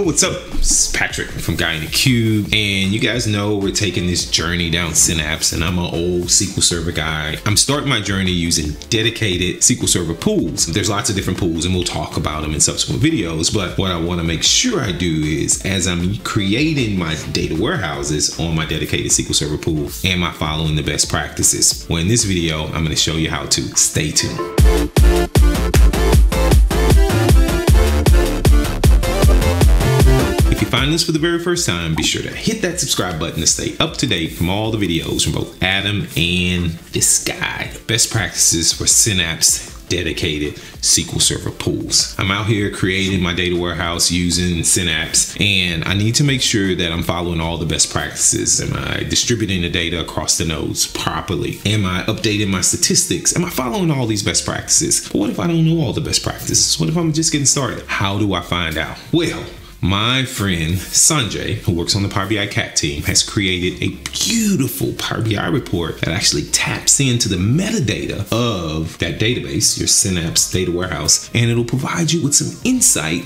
Yo, what's up? This is Patrick from Guy in the Cube, and you guys know we're taking this journey down Synapse, and I'm an old SQL Server guy. I'm starting my journey using dedicated SQL Server pools. There's lots of different pools, and we'll talk about them in subsequent videos, but what I want to make sure I do is, as I'm creating my data warehouses on my dedicated SQL Server pool, am I following the best practices? Well, in this video, I'm going to show you how to. Stay tuned. Find this for the very first time, be sure to hit that subscribe button to stay up to date from all the videos from both Adam and this guy. Best practices for Synapse dedicated SQL Server pools. I'm out here creating my data warehouse using Synapse, and I need to make sure that I'm following all the best practices. Am I distributing the data across the nodes properly? Am I updating my statistics? Am I following all these best practices? But what if I don't know all the best practices? What if I'm just getting started? How do I find out? Well, my friend Sanjay, who works on the Power BI CAT team, has created a beautiful Power BI report that actually taps into the metadata of that database, your Synapse data warehouse, and it'll provide you with some insight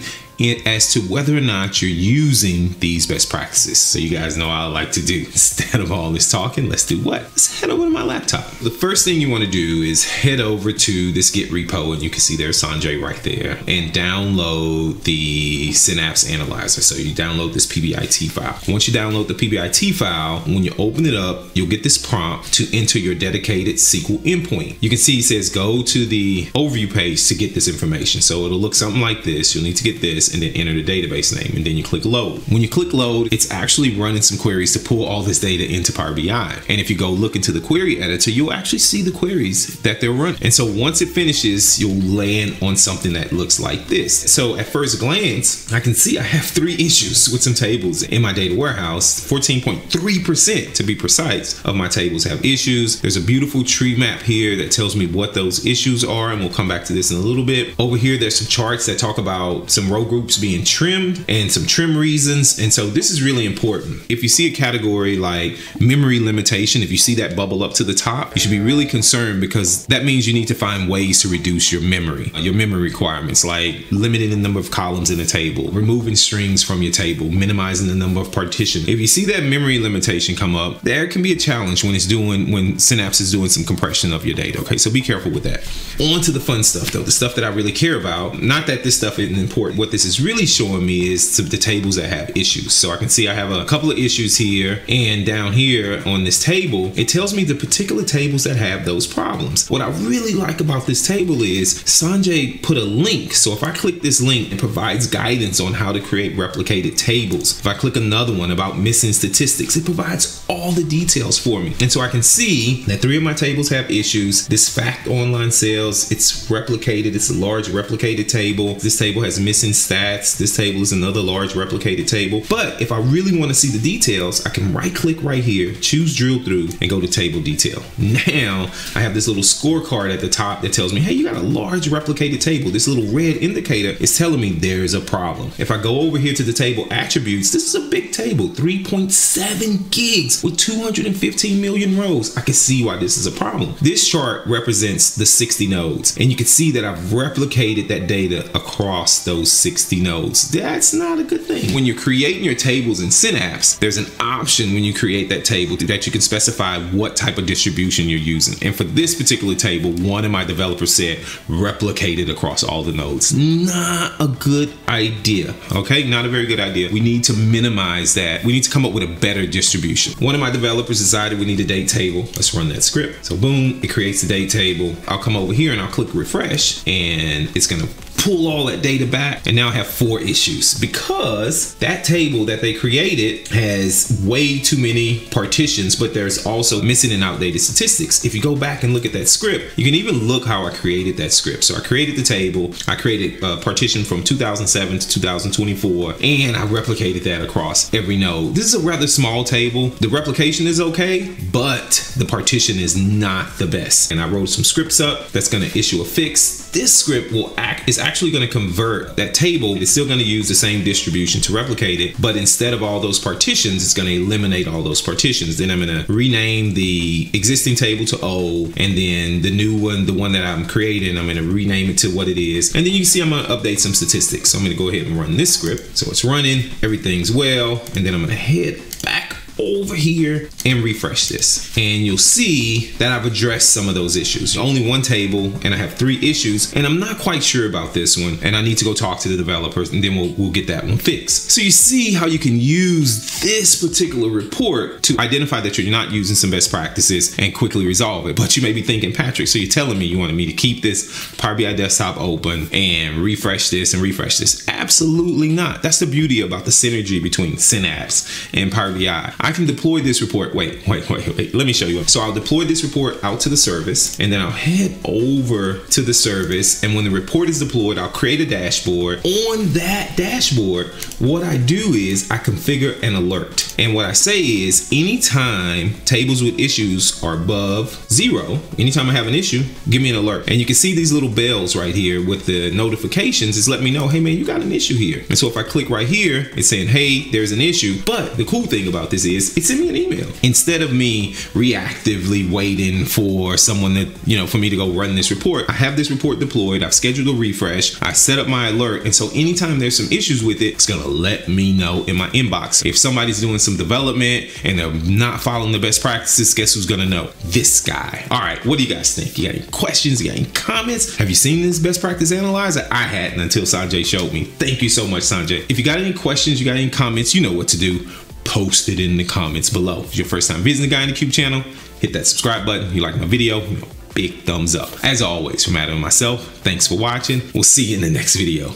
as to whether or not you're using these best practices. So you guys know I like to do, instead of all this talking, let's do what? Let's head over to my laptop. The first thing you want to do is head over to this Git repo, and you can see there's Sanjay right there, and download the Synapse Analyzer. So you download this PBIT file. Once you download the PBIT file, when you open it up, you'll get this prompt to enter your dedicated SQL endpoint. You can see it says go to the overview page to get this information. So it'll look something like this. You'll need to get this, and then enter the database name, and then you click load. When you click load, it's actually running some queries to pull all this data into Power BI. And if you go look into the query editor, you'll actually see the queries that they're running. And so once it finishes, you'll land on something that looks like this. So at first glance, I can see I have 3 issues with some tables in my data warehouse. 14.3% to be precise of my tables have issues. There's a beautiful tree map here that tells me what those issues are, and we'll come back to this in a little bit. Over here, there's some charts that talk about some row groups being trimmed and some trim reasons. And so this is really important. If you see a category like memory limitation, if you see that bubble up to the top, you should be really concerned, because that means you need to find ways to reduce your memory requirements, like limiting the number of columns in a table, removing strings from your table, minimizing the number of partitions. If you see that memory limitation come up, there can be a challenge when Synapse is doing some compression of your data. Okay, so be careful with that. On to the fun stuff though, the stuff that I really care about. Not that this stuff isn't important. What this is really showing me is the tables that have issues. So I can see I have a couple of issues here, and down here on this table, it tells me the particular tables that have those problems. What I really like about this table is Sanjay put a link. So if I click this link, it provides guidance on how to create replicated tables. If I click another one about missing statistics, it provides all the details for me. And so I can see that 3 of my tables have issues. This Fact Online Sales, it's replicated. It's a large replicated table. This table has missing stats. This table is another large replicated table. But if I really want to see the details, I can right click right here, choose drill through, and go to table detail. Now I have this little scorecard at the top that tells me, hey, you got a large replicated table. This little red indicator is telling me there's a problem. If I go over here to the table attributes, this is a big table, 3.7 gigs with 215 million rows. I can see why this is a problem. This chart represents the 60 nodes, and you can see that I've replicated that data across those 60 nodes. That's not a good thing. When you're creating your tables in Synapse, there's an option when you create that table that you can specify what type of distribution you're using. And for this particular table, one of my developers said replicated across all the nodes. Not a good idea. Okay, not a very good idea. We need to minimize that. We need to come up with a better distribution. One of my developers decided we need a date table. Let's run that script. So boom, it creates the date table. I'll come over here and I'll click refresh, and it's gonna pull all that data back, and now I have 4 issues because that table that they created has way too many partitions, but there's also missing and outdated statistics. If you go back and look at that script, you can even look how I created that script. So I created the table, I created a partition from 2007 to 2024, and I replicated that across every node. This is a rather small table. The replication is okay, but the partition is not the best. And I wrote some scripts up that's gonna issue a fix. This script will act is actually actually going to convert that table. It's still going to use the same distribution to replicate it, but instead of all those partitions, it's going to eliminate all those partitions. Then I'm going to rename the existing table to O, and then the new one, the one that I'm creating, I'm going to rename it to what it is. And then you can see I'm going to update some statistics. So I'm going to go ahead and run this script. So it's running, everything's well, and then I'm going to head back over here and refresh this, and you'll see that I've addressed some of those issues. Only one table, and I have 3 issues, and I'm not quite sure about this one, and I need to go talk to the developers, and then we'll get that one fixed. So you see how you can use this particular report to identify that you're not using some best practices and quickly resolve it. But you may be thinking, Patrick, so you're telling me you wanted me to keep this Power BI desktop open and refresh this and refresh this? Absolutely not. That's the beauty about the synergy between Synapse and Power BI. I can deploy this report. Wait, let me show you. So I'll deploy this report out to the service, and then I'll head over to the service. And when the report is deployed, I'll create a dashboard. On that dashboard, what I do is I configure an alert. And what I say is, anytime tables with issues are above 0, anytime I have an issue, give me an alert. And you can see these little bells right here with the notifications. It's letting me know, hey man, you got an issue here. And so if I click right here, it's saying, hey, there's an issue. But the cool thing about this is, it sent me an email instead of me reactively waiting for someone that, you know, for me to go run this report. I have this report deployed, I've scheduled a refresh, I set up my alert, and so anytime there's some issues with it, it's gonna let me know in my inbox. If somebody's doing some development and they're not following the best practices, guess who's gonna know? This guy. All right, what do you guys think? You got any questions? You got any comments? Have you seen this best practice analyzer? I hadn't until Sanjay showed me. Thank you so much, Sanjay. If you got any questions, you got any comments, you know what to do. Post it in the comments below. If it's your first time visiting the Guy in the Cube channel, hit that subscribe button. If you like my video, big thumbs up. As always, from Adam and myself, thanks for watching. We'll see you in the next video.